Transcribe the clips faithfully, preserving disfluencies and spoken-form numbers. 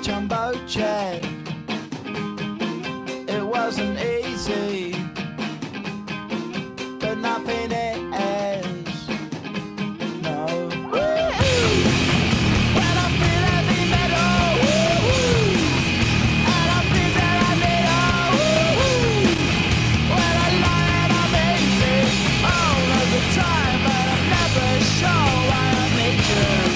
jumbo jet. It wasn't easy, but nothing is. No. Woo-hoo! When I feel heavy metal, woo-hoo! And I feel that I need all, woo-hoo! When I lie and I'm easy all of the time, but I'm never sure why I need you.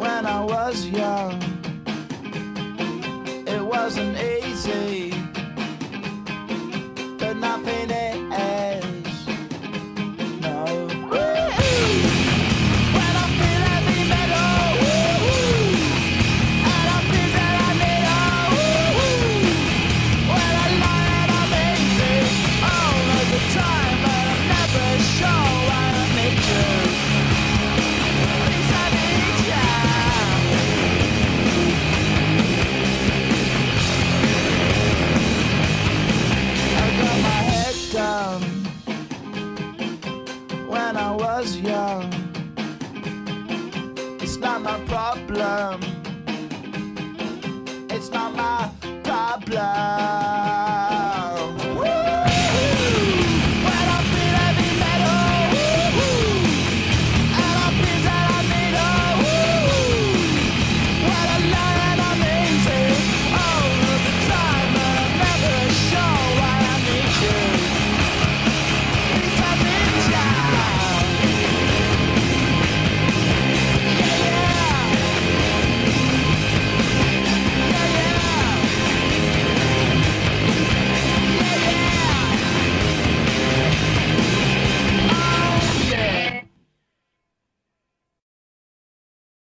When I was young, it wasn't easy, but nothing